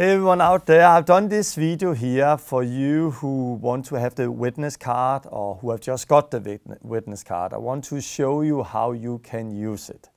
Everyone out there, I've done this video here for you who want to have the witness card or who have just got the witness card. I want to show you how you can use it.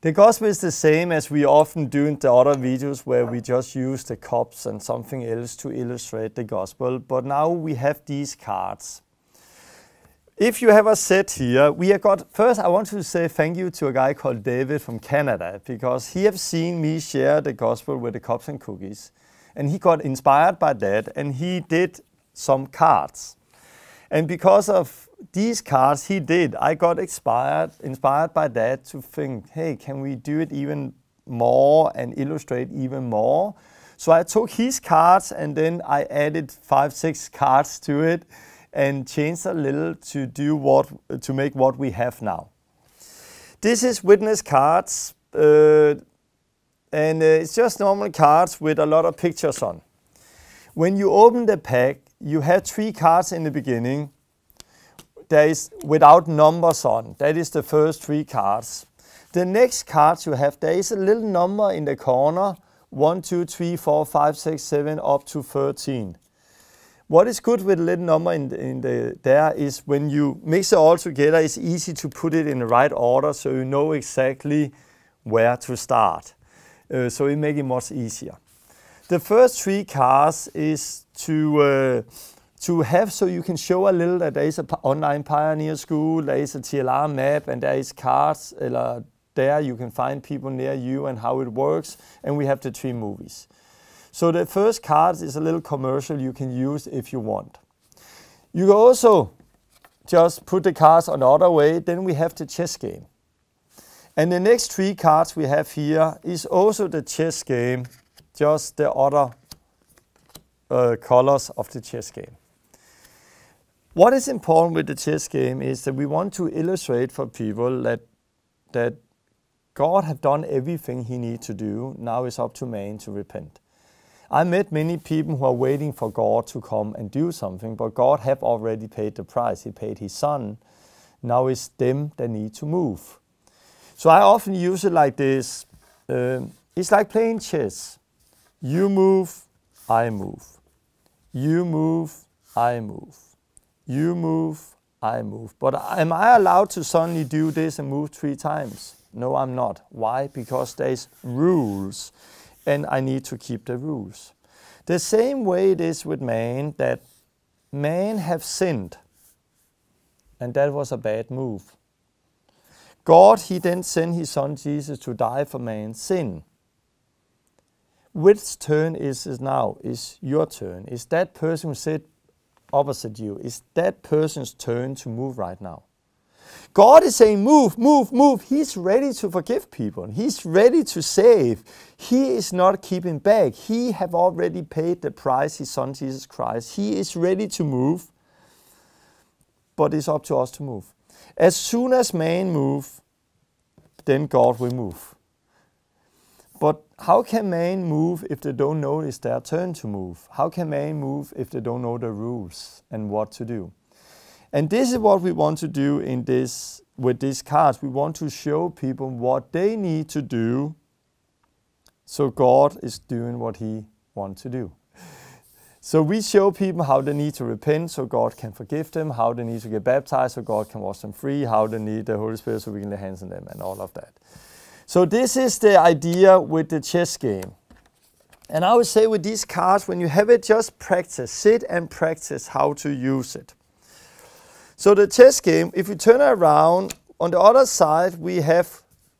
The gospel is the same as we often do in the other videos where we just use the cups and something else to illustrate the gospel, but now we have these cards. If you have a set here, we have got, first I want to say thank you to a guy called David from Canada, because he has seen me share the gospel with the cups and cookies, and he got inspired by that, and he did some cards. And because of these cards he did, I got inspired by that to think, hey, can we do it even more and illustrate even more? So I took his cards and then I added 5-6 cards to it and changed a little to make what we have now. This is witness cards, and it's just normal cards with a lot of pictures on. When you open the pack, you have 3 cards in the beginning. There is without numbers on. That is the first 3 cards. The next cards you have, there is a little number in the corner, 1, 2, 3, 4, 5, 6, 7, up to 13. What is good with a little number there is when you mix it all together, it's easy to put it in the right order so you know exactly where to start. So it makes it much easier. The first 3 cards is to have, so you can show a little that there is an online pioneer school, there is a TLR map, and there is cards there you can find people near you and how it works, and we have the 3 movies. So the first card is a little commercial you can use if you want. You can also just put the cards on the other way, then we have the chess game. And the next 3 cards we have here is also the chess game, just the other colors of the chess game. What is important with the chess game is that we want to illustrate for people that God has done everything he needs to do. Now it's up to man to repent. I met many people who are waiting for God to come and do something, but God has already paid the price. He paid his son. Now it's them that need to move. So I often use it like this. It's like playing chess. You move, I move. You move, I move. You move, I move. But am I allowed to suddenly do this and move 3 times? No, I'm not. Why? Because there's rules, and I need to keep the rules. The same way it is with man, that man have sinned, and that was a bad move. God, he then sent his son Jesus to die for man's sin. Which turn is it now? Is your turn? Is that person who sit opposite you? Is that person's turn to move right now? God is saying, move, move, move. He's ready to forgive people. He's ready to save. He is not keeping back. He have already paid the price, his son Jesus Christ. He is ready to move, but it's up to us to move. As soon as man moves, then God will move. But how can man move if they don't know it's their turn to move? How can man move if they don't know the rules and what to do? And this is what we want to do in this, with these cards. We want to show people what they need to do so God is doing what he wants to do. So we show people how they need to repent so God can forgive them, how they need to get baptized so God can wash them free, how they need the Holy Spirit so we can lay hands on them, and all of that. So this is the idea with the chess game. And I would say with these cards, when you have it, just practice. Sit and practice how to use it. So the chess game, if you turn around, on the other side we have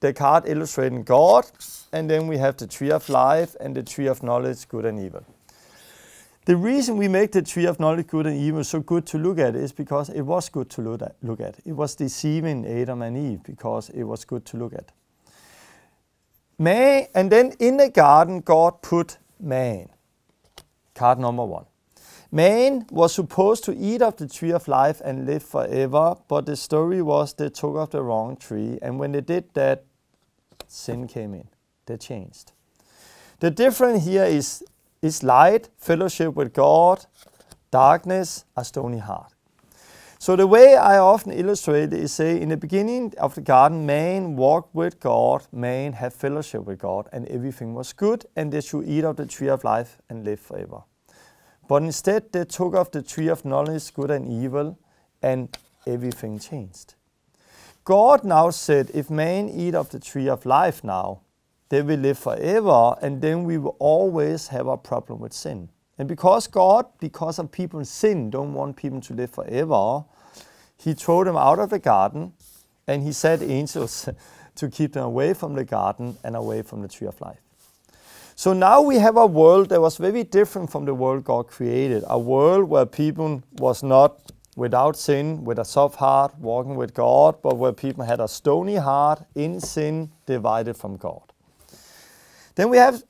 the card illustrating God, and then we have the tree of life and the tree of knowledge, good and evil. The reason we make the tree of knowledge, good and evil, so good to look at is because it was good to look at. It was deceiving Adam and Eve because it was good to look at. Man, and then in the garden God put man, card number 1. Man was supposed to eat of the tree of life and live forever, but the story was they took of the wrong tree, and when they did that, sin came in. They changed. The difference here is light, fellowship with God, darkness, a stony heart. So the way I often illustrate is, say, in the beginning of the garden, man walked with God, man had fellowship with God, and everything was good, and they should eat of the tree of life and live forever. But instead they took of the tree of knowledge, good and evil, and everything changed. God now said, if man eat of the tree of life now, they will live forever, and then we will always have a problem with sin. And because God, because of people's sin, don't want people to live forever, he threw them out of the garden, and he sent angels to keep them away from the garden and away from the tree of life. So now we have a world that was very different from the world God created, a world where people was not without sin, with a soft heart, walking with God, but where people had a stony heart, in sin, divided from God. Then we have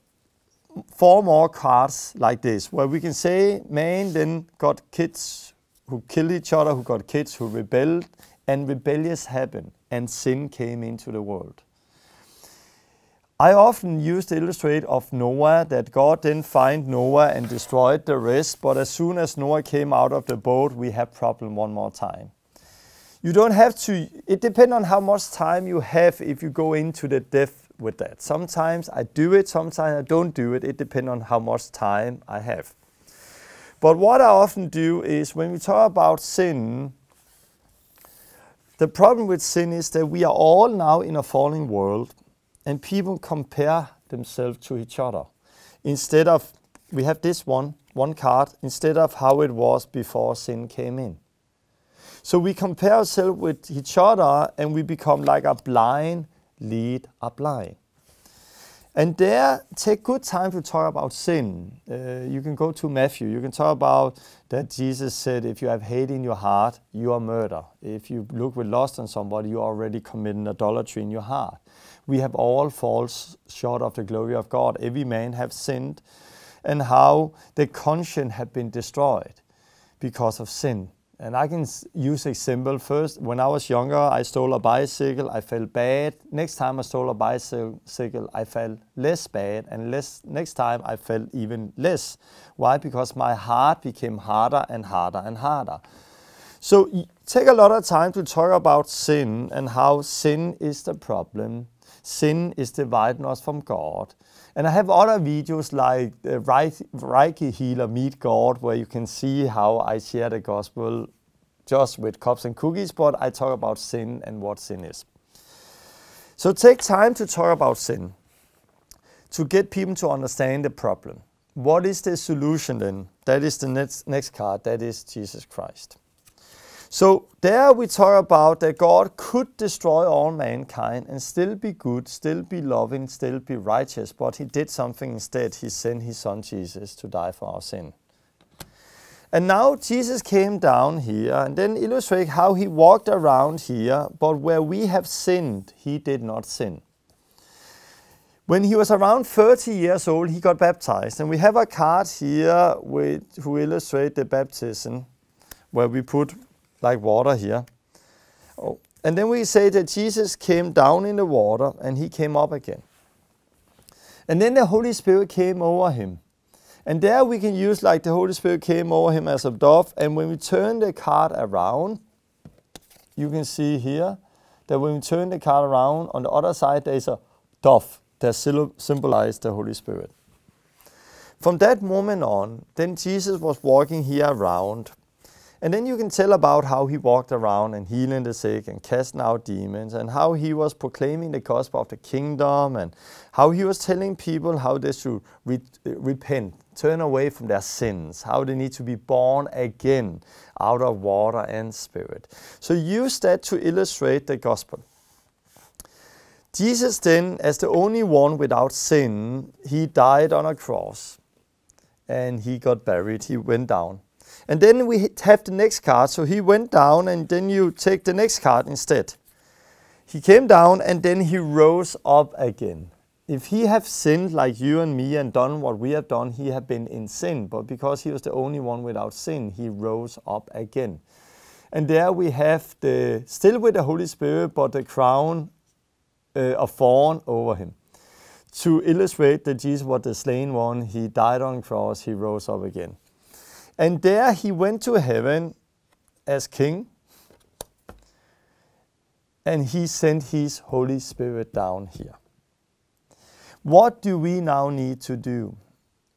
four more cards like this, where we can say man then got kids who killed each other, who got kids who rebelled, and rebellious happened, and sin came into the world. I often use the illustrate of Noah, that God then find Noah and destroyed the rest, but as soon as Noah came out of the boat, we have problem one more time. You don't have to, it depends on how much time you have if you go into the depth with that. Sometimes I do it, sometimes I don't do it. It depends on how much time I have. But what I often do is, when we talk about sin, the problem with sin is that we are all now in a fallen world, and people compare themselves to each other. Instead of, we have this one card, instead of how it was before sin came in. So we compare ourselves with each other, and we become like a blind lead are blind. And there, take good time to talk about sin. You can go to Matthew. You can talk about that Jesus said, if you have hate in your heart, you are murder. If you look with lust on somebody, you are already committing idolatry in your heart. We have all fallen short of the glory of God. Every man have sinned, and how the conscience have been destroyed because of sin. And I can use example first. When I was younger, I stole a bicycle, I felt bad. Next time I stole a bicycle, I felt less bad, and next time I felt even less. Why? Because my heart became harder and harder and harder. So take a lot of time to talk about sin and how sin is the problem. Sin is dividing us from God. And I have other videos like Reiki Healer Meet God, where you can see how I share the gospel just with cups and cookies, but I talk about sin and what sin is. So take time to talk about sin, to get people to understand the problem. What is the solution then? That is the next card, that is Jesus Christ. So there we talk about that God could destroy all mankind and still be good, still be loving, still be righteous, but he did something instead. He sent his son Jesus to die for our sin. And now Jesus came down here and then illustrate how he walked around here, but where we have sinned, he did not sin. When he was around 30 years old, he got baptized. And we have a card here who illustrate the baptism, where we put like water here. Oh. And then we say that Jesus came down in the water and he came up again. And then the Holy Spirit came over him. And there we can use like the Holy Spirit came over him as a dove. And when we turn the card around, you can see here that when we turn the card around, on the other side there is a dove that symbolizes the Holy Spirit. From that moment on, then Jesus was walking here around. And then you can tell about how he walked around and healing the sick and casting out demons, and how he was proclaiming the gospel of the kingdom, and how he was telling people how they should repent, turn away from their sins, how they need to be born again out of water and spirit. So use that to illustrate the gospel. Jesus then, as the only one without sin, he died on a cross and he got buried, he went down. And then we have the next card, so he went down, and then you take the next card instead. He came down, and then he rose up again. If he have sinned like you and me and done what we have done, he have been in sin. But because he was the only one without sin, he rose up again. And there we have the, still with the Holy Spirit, but the crown of thorn over him, to illustrate that Jesus was the slain one. He died on the cross, he rose up again. And there he went to heaven as king, and he sent his Holy Spirit down here. What do we now need to do?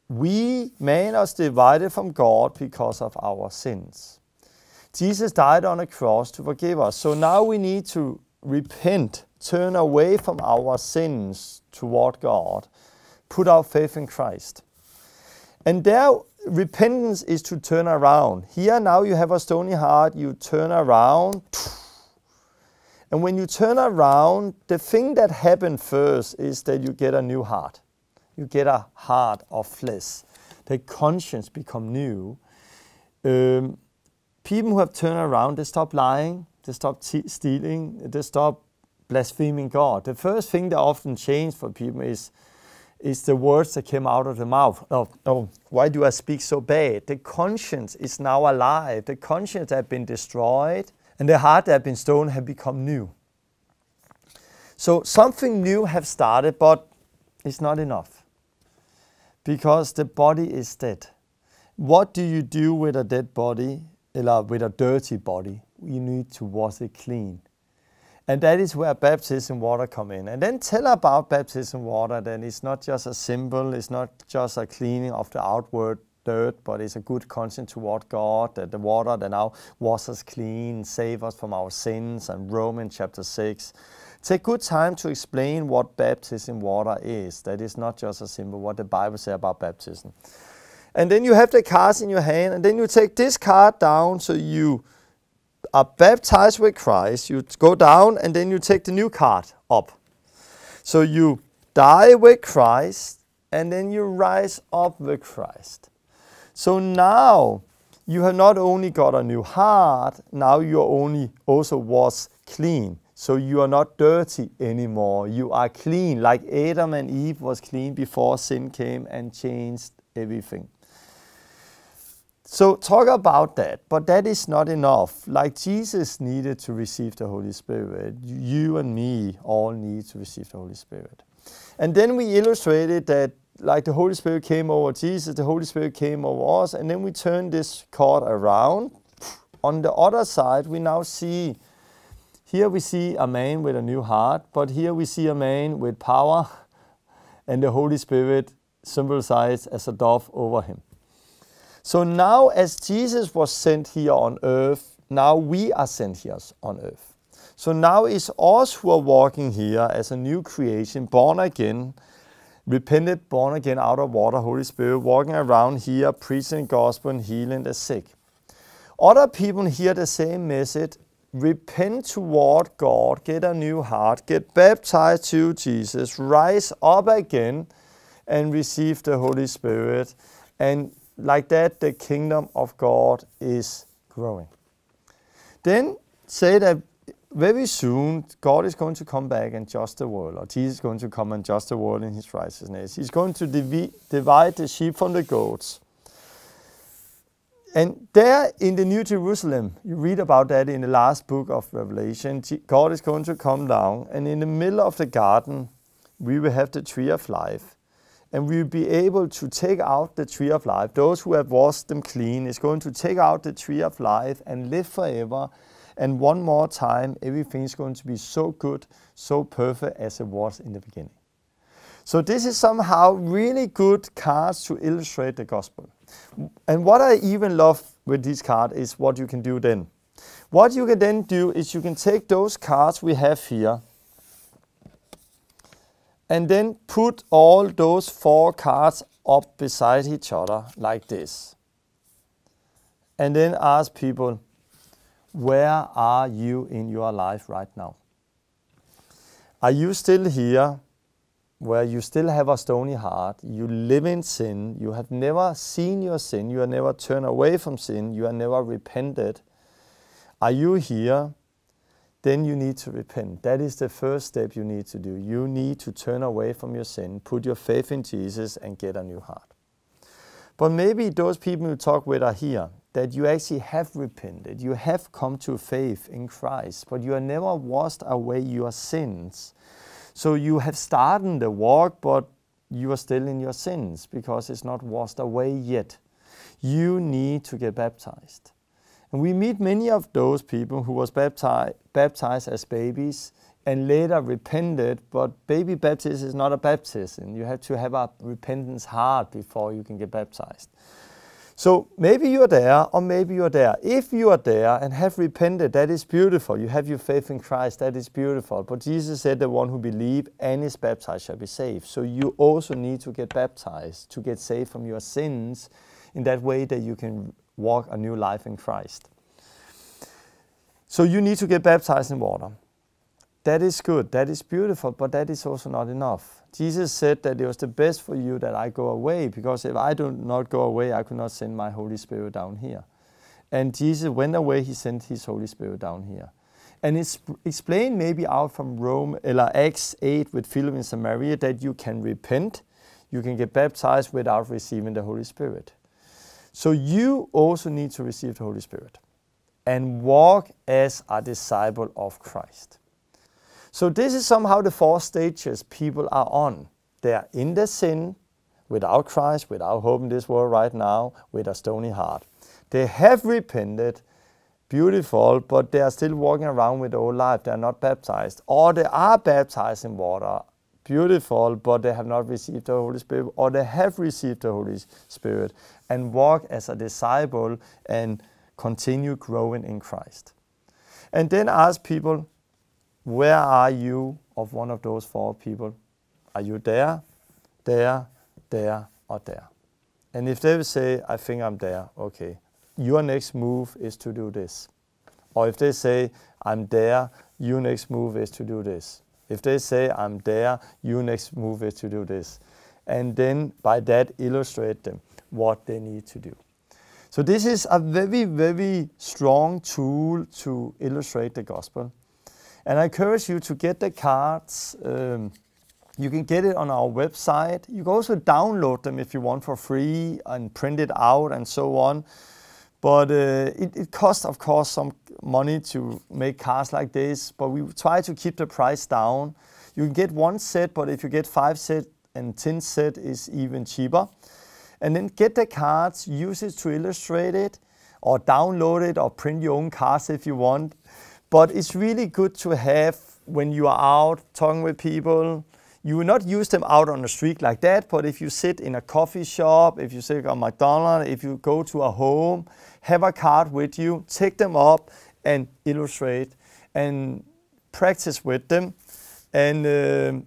We, man, are divided from God because of our sins. Jesus died on a cross to forgive us. So now we need to repent, turn away from our sins toward God, put our faith in Christ. And there, repentance is to turn around. Here now you have a stony heart, you turn around. And when you turn around, the thing that happened first is that you get a new heart. You get a heart of flesh. The conscience become new. People who have turned around, they stop lying, they stop stealing, they stop blaspheming God. The first thing that often changes for people is the words that came out of the mouth. Oh, why do I speak so bad? The conscience is now alive. The conscience has been destroyed, and the heart that has been stoned has become new. So something new has started, but it's not enough because the body is dead. What do you do with a dead body, or with a dirty body? You need to wash it clean. And that is where baptism water comes in. And then tell about baptism water. Then it's not just a symbol, it's not just a cleaning of the outward dirt, but it's a good conscience toward God, that the water that now washes us clean, save us from our sins, and Romans chapter 6. Take good time to explain what baptism water is. That is not just a symbol, what the Bible says about baptism. And then you have the cards in your hand, and then you take this card down, so you are baptized with Christ. You go down and then you take the new card up. So you die with Christ and then you rise up with Christ. So now you have not only got a new heart, now you only also was clean. So you are not dirty anymore. You are clean, like Adam and Eve was clean before sin came and changed everything. So talk about that, but that is not enough. Like Jesus needed to receive the Holy Spirit, you and me all need to receive the Holy Spirit. And then we illustrated that like the Holy Spirit came over Jesus, the Holy Spirit came over us, and then we turned this card around. On the other side, we now see, here we see a man with a new heart, but here we see a man with power, and the Holy Spirit symbolized as a dove over him. So now as Jesus was sent here on earth, now we are sent here on earth. So now it's us who are walking here as a new creation, born again, repented, born again, out of water, Holy Spirit, walking around here, preaching the gospel and healing the sick. Other people hear the same message, repent toward God, get a new heart, get baptized to Jesus, rise up again and receive the Holy Spirit, and like that, the kingdom of God is growing. Then say that very soon, God is going to come back and judge the world, or Jesus is going to come and judge the world in his righteousness. He's going to divide the sheep from the goats. And there in the New Jerusalem, you read about that in the last book of Revelation, God is going to come down, and in the middle of the garden, we will have the tree of life. And we will be able to take out the tree of life. Those who have washed them clean is going to take out the tree of life and live forever. And one more time, everything is going to be so good, so perfect as it was in the beginning. So this is somehow really good cards to illustrate the gospel. And what I even love with this card is what you can do then. What you can then do is you can take those cards we have here, and then put all those four cards up beside each other like this. And then ask people, where are you in your life right now? Are you still here where you still have a stony heart? You live in sin. You have never seen your sin. You have never turned away from sin. You have never repented. Are you here? Then you need to repent. That is the first step you need to do. You need to turn away from your sin, put your faith in Jesus, and get a new heart. But maybe those people you talk with are here, that you actually have repented, you have come to faith in Christ, but you have never washed away your sins. So you have started the walk, but you are still in your sins because it's not washed away yet. You need to get baptized. And we meet many of those people who was baptized as babies and later repented, but baby baptism is not a baptism. You have to have a repentance heart before you can get baptized. So maybe you're there, or maybe you're there. If you are there and have repented, that is beautiful. You have your faith in Christ, that is beautiful. But Jesus said the one who believes and is baptized shall be saved. So you also need to get baptized to get saved from your sins in that way that you can walk a new life in Christ. So you need to get baptized in water. That is good, that is beautiful, but that is also not enough. Jesus said that it was the best for you that I go away, because if I do not go away, I could not send my Holy Spirit down here. And Jesus went away, he sent his Holy Spirit down here. And it's explained maybe out from Acts 8 with Philip in Samaria that you can repent, you can get baptized without receiving the Holy Spirit. So you also need to receive the Holy Spirit and walk as a disciple of Christ. So this is somehow the four stages people are on. They are in their sin, without Christ, without hope in this world right now, with a stony heart. They have repented, beautiful, but they are still walking around with the old life. They are not baptized. Or they are baptized in water, beautiful, but they have not received the Holy Spirit. Or they have received the Holy Spirit and walk as a disciple and continue growing in Christ. And then ask people, where are you of one of those four people? Are you there, or there? And if they will say, I think I'm there, okay. Your next move is to do this. Or if they say, I'm there, your next move is to do this. If they say, I'm there, your next move is to do this. And then by that, illustrate them what they need to do. So this is a very, very strong tool to illustrate the gospel. And I encourage you to get the cards. You can get it on our website. You can also download them if you want for free and print it out and so on. But it costs, of course, some money to make cards like this, but we try to keep the price down. You can get one set, but if you get 5 sets and 10 sets, it's even cheaper. And then get the cards, use it to illustrate it, or download it, or print your own cards if you want. But it's really good to have when you are out talking with people. You will not use them out on the street like that, but if you sit in a coffee shop, if you sit at McDonald's, if you go to a home, have a card with you, take them up and illustrate and practice with them. And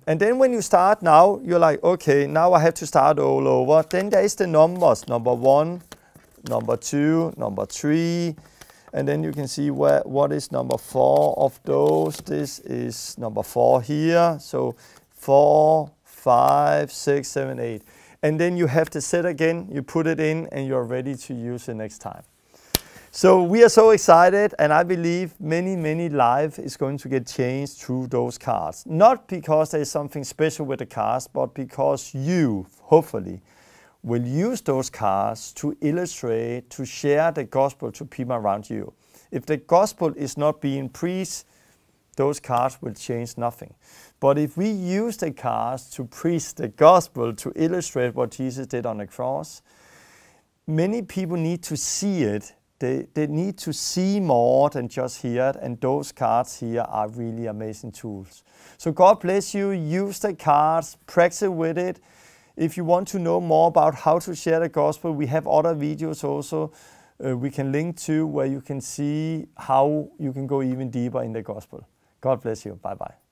then when you start now, you're like, okay, now I have to start all over. Then there is the numbers, number 1, number 2, number 3. And then you can see what is number 4 of those. This is number 4 here. So 4, 5, 6, 7, 8. And then you have the set again. You put it in and you're ready to use it next time. So we are so excited, and I believe many, many lives is going to get changed through those cards. Not because there is something special with the cards, but because you, hopefully, will use those cards to illustrate, to share the gospel to people around you. If the gospel is not being preached, those cards will change nothing. But if we use the cards to preach the gospel, to illustrate what Jesus did on the cross, many people need to see it. They need to see more than just hear it, and those cards here are really amazing tools. So God bless you. Use the cards, practice with it. If you want to know more about how to share the gospel, we have other videos also we can link to, where you can see how you can go even deeper in the gospel. God bless you. Bye-bye.